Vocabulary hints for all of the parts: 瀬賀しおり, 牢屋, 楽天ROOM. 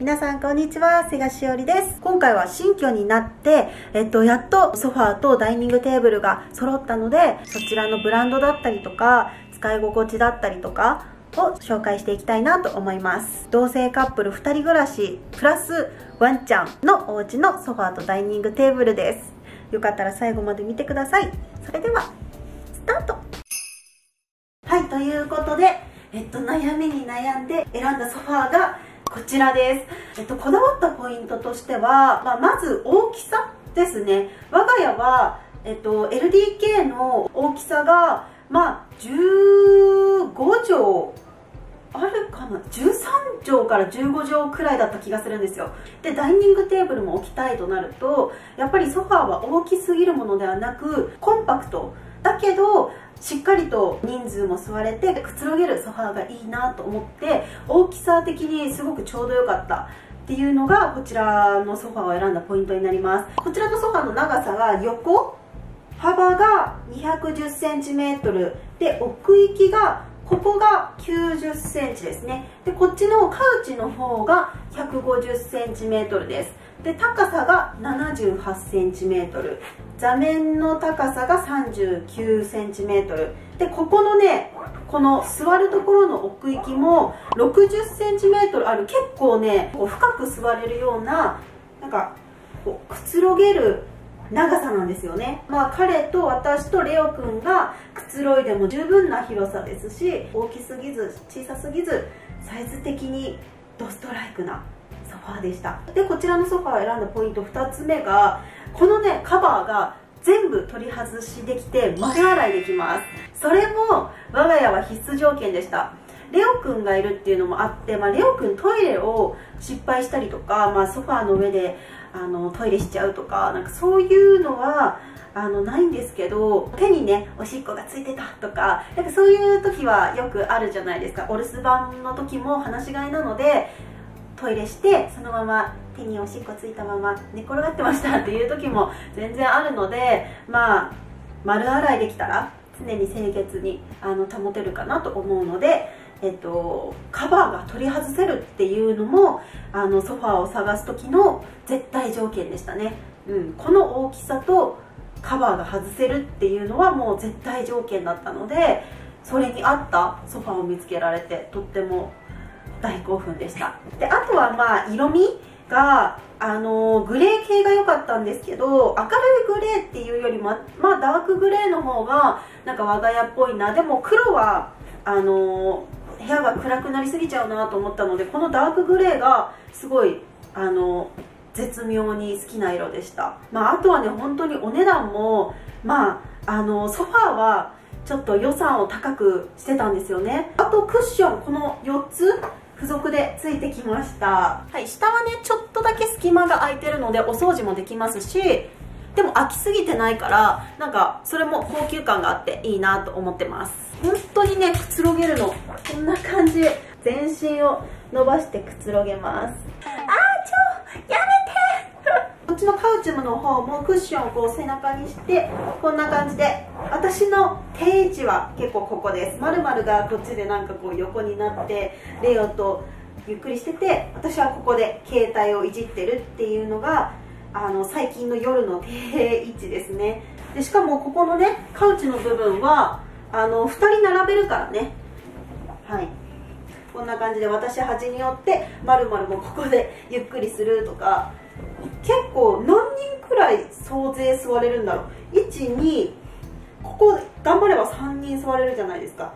皆さんこんにちは、瀬賀しおりです。今回は新居になって、やっとソファーとダイニングテーブルが揃ったので、そちらのブランドだったりとか使い心地だったりとかを紹介していきたいなと思います。同性カップル2人暮らしプラスワンちゃんのお家のソファーとダイニングテーブルです。よかったら最後まで見てください。それではスタート。はい、ということで、悩みに悩んで選んだソファーがこちらです。こだわったポイントとしては、まず大きさですね。我が家は、LDK の大きさが、15畳あるかな、13畳から15畳くらいだった気がするんですよ。でダイニングテーブルも置きたいとなると、やっぱりソファーは大きすぎるものではなく、コンパクトだけどしっかりと人数も座れてくつろげるソファーがいいなと思って、大きさ的にすごくちょうど良かったっていうのがこちらのソファーを選んだポイントになります。こちらのソファーの長さが横幅が 210cm で、奥行きがここが 90cm ですね。でこっちのカウチの方が 150cm です。で高さが 78cm、 座面の高さが 39cm で、ここのね、この座るところの奥行きも 60cm ある、結構ねこう深く座れるような、なんかこうくつろげる長さなんですよね。彼と私とレオくんがくつろいでも十分な広さですし、大きすぎず小さすぎずサイズ的にドストライクなソファーでした。でこちらのソファーを選んだポイント2つ目が、このねカバーが全部取り外しできて丸洗いできます。それも我が家は必須条件でした。レオくんがいるっていうのもあって、レオくんトイレを失敗したりとか、ソファーの上でトイレしちゃうとか、なんかそういうのはないんですけど、手にねおしっこがついてたとか、なんかそういう時はよくあるじゃないですか。お留守番の時も放し飼いなので、トイレしてそのまま手におしっこついたまま寝転がってましたっていう時も全然あるので、丸洗いできたら常に清潔に保てるかなと思うので、カバーが取り外せるっていうのもソファーを探す時の絶対条件でしたね。この大きさとカバーが外せるっていうのはもう絶対条件だったので、それに合ったソファーを見つけられてとっても大興奮でした。であとは色味がグレー系が良かったんですけど、明るいグレーっていうよりもダークグレーの方がなんか我が家っぽいな。でも黒は部屋が暗くなりすぎちゃうなと思ったので、このダークグレーがすごい絶妙に好きな色でした。あとはね本当にお値段も、ソファーはちょっと予算を高くしてたんですよね。あとクッション、この4つ付属でついてきました、下はねちょっとだけ隙間が空いてるのでお掃除もできますし、でも空きすぎてないから、なんかそれも高級感があっていいなと思ってます。本当にねくつろげるの、こんな感じ、全身を伸ばしてくつろげます。やめてこっちのカウチの方もクッションをこう背中にしてこんな感じで、私の定位置は結構ここです。まるまるがこっちでなんかこう横になって、レオとゆっくりしてて、私はここで携帯をいじってるっていうのが最近の夜の定位置ですね。でしかもここのねカウチの部分は2人並べるからね、こんな感じで私端に寄って、まるまるもここでゆっくりするとか、結構何人くらい総勢座れるんだろう。12、ここ頑張れば3人座れるじゃないですか。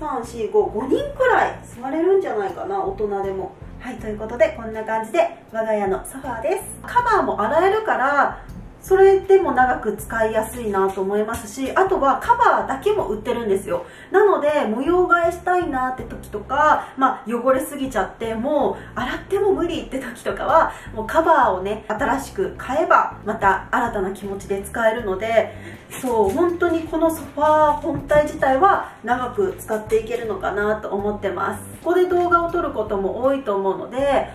3455人くらい座れるんじゃないかな、大人でも。ということでこんな感じで我が家のソファーです。カバーも洗えるからそれでも長く使いやすいなと思いますし、あとはカバーだけも売ってるんですよ。なので模様替えしたいなって時とか、汚れすぎちゃってもう洗っても無理って時とかは、もうカバーをね新しく買えばまた新たな気持ちで使えるので、本当にこのソファー本体自体は長く使っていけるのかなと思ってます。ここで動画を撮ることも多いと思うので、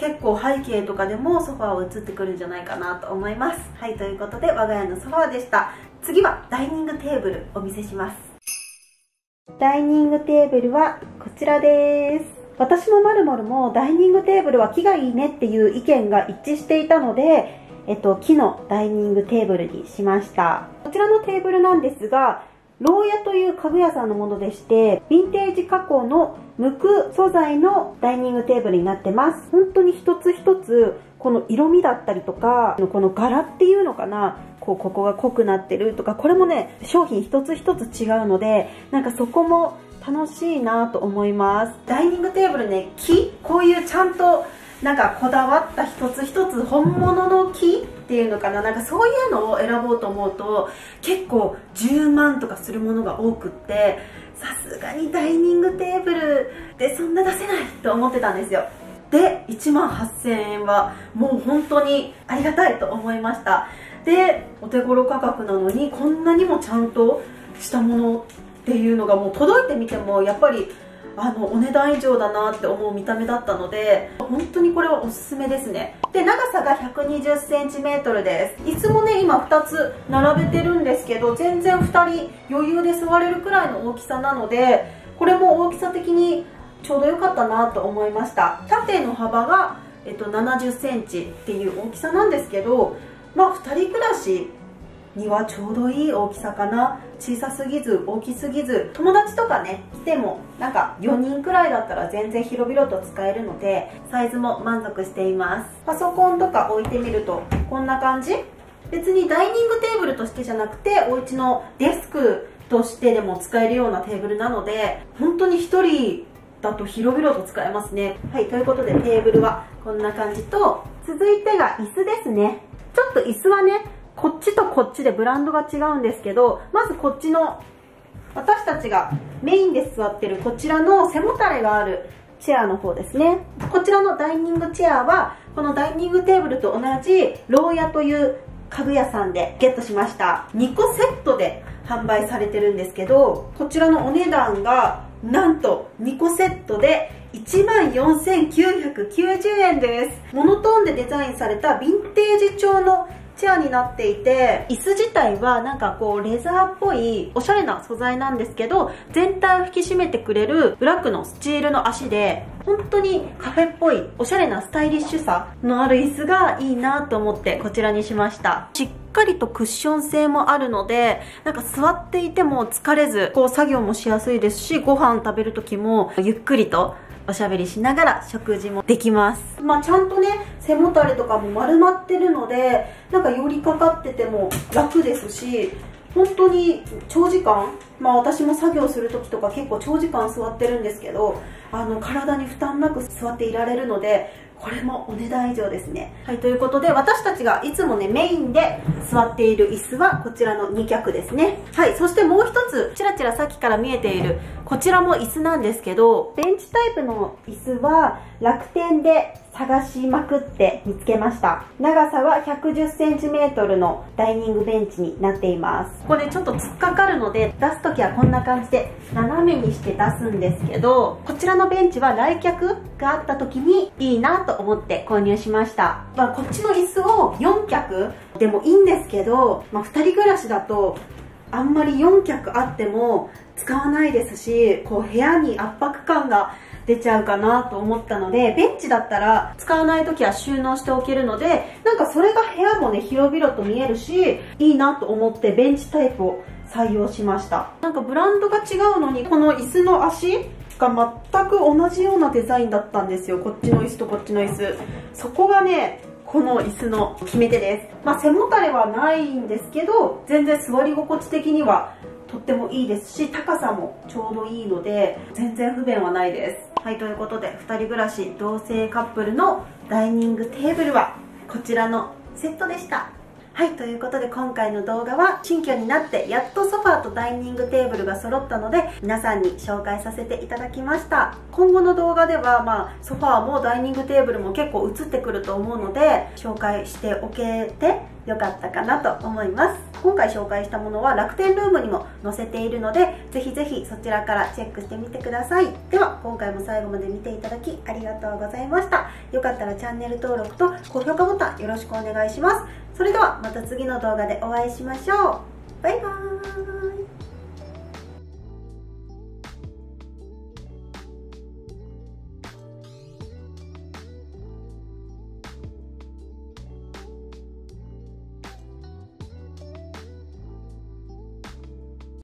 結構背景とかでもソファーは映ってくるんじゃないかなと思います。ということで我が家のソファーでした。次はダイニングテーブルお見せします。ダイニングテーブルはこちらです。私も〇〇もダイニングテーブルは木がいいねっていう意見が一致していたので、木のダイニングテーブルにしました。こちらのテーブルなんですが、牢屋という家具屋さんのものでして、ヴィンテージ加工の無垢素材のダイニングテーブルになってます。本当に一つ一つこの色味だったりとか、この柄っていうのかな、ここが濃くなってるとか、これもね商品一つ一つ違うので、なんかそこも楽しいなと思います。ダイニングテーブルね、木、こういうちゃんとなんかこだわった一つ一つ本物の木っていうのかな、なんかそういうのを選ぼうと思うと結構10万とかするものが多くって、さすがにダイニングテーブルでそんな出せないと思ってたんですよ。で1万8000円はもう本当にありがたいと思いました。でお手頃価格なのにこんなにもちゃんとしたものっていうのが、もう届いてみてもやっぱりお値段以上だなって思う見た目だったので、本当にこれはおすすめですね。で長さが 120cm です。椅子もね今2つ並べてるんですけど、全然2人余裕で座れるくらいの大きさなので、これも大きさ的にちょうど良かったなと思いました。縦の幅が、70cm っていう大きさなんですけど、まあ2人暮らしにはちょうどいい大きさかな。小さすぎず大きすぎず、友達とかね来てもなんか4人くらいだったら全然広々と使えるので、サイズも満足しています。パソコンとか置いてみるとこんな感じ。別にダイニングテーブルとしてじゃなくて、お家のデスクとしてでも使えるようなテーブルなので、本当に1人だと広々と使えますね。はい、ということでテーブルはこんな感じと、続いてが椅子ですね。ちょっと椅子はねこっちとこっちでブランドが違うんですけど、まずこっちの私たちがメインで座ってるこちらの背もたれがあるチェアの方ですね。こちらのダイニングチェアはこのダイニングテーブルと同じ牢屋という家具屋さんでゲットしました。2個セットで販売されてるんですけど、こちらのお値段がなんと2個セットで14,990円です。モノトーンでデザインされたヴィンテージ調のチェアになっていて、椅子自体はなんかこうレザーっぽいおしゃれな素材なんですけど、全体を引き締めてくれるブラックのスチールの足で、本当にカフェっぽいおしゃれなスタイリッシュさのある椅子がいいなと思ってこちらにしました。しっかりとクッション性もあるので、なんか座っていても疲れず、こう作業もしやすいですし、ご飯食べる時もゆっくりとおしゃべりしながら食事もできます。まあちゃんとね背もたれとかも丸まってるので、なんか寄りかかってても楽ですし、本当に長時間、まあ私も作業する時とか結構長時間座ってるんですけど、体に負担なく座っていられるので、これもお値段以上ですね。はい、ということで私たちがいつもねメインで座っている椅子はこちらの2脚ですね。はい、そしてもう一つちらちらさっきから見えているこちらも椅子なんですけど、ベンチタイプの椅子は楽天で探しまくって見つけました。長さは 110cm のダイニングベンチになっています。これちょっと突っかかるので、出す時はこんな感じで斜めにして出すんですけど、こちらのベンチは来客があった時にいいなと思って購入しました。まあ、こっちの椅子を4脚でもいいんですけど、まあ、2人暮らしだとあんまり4脚あっても使わないですし、こう部屋に圧迫感が出ちゃうかなと思ったので、ベンチだったら使わない時は収納しておけるので、なんかそれが部屋もね広々と見えるしいいなと思ってベンチタイプを採用しました。なんかブランドが違うのにこの椅子の足が全く同じようなデザインだったんですよ。こっちの椅子とこっちの椅子、そこがねこの椅子の決め手です。まあ、背もたれはないんですけど、全然座り心地的にはとってもいいですし、高さもちょうどいいので全然不便はないです。はい、ということで2人暮らし同性カップルのダイニングテーブルはこちらのセットでした。はい、ということで今回の動画は新居になってやっとソファーとダイニングテーブルが揃ったので皆さんに紹介させていただきました。今後の動画では、まあ、ソファーもダイニングテーブルも結構映ってくると思うので紹介しておけてよかったかなと思います。今回紹介したものは楽天ルームにも載せているので、ぜひぜひそちらからチェックしてみてください。では今回も最後まで見ていただきありがとうございました。よかったらチャンネル登録と高評価ボタンよろしくお願いします。それではまた次の動画でお会いしましょう。バイバーイ。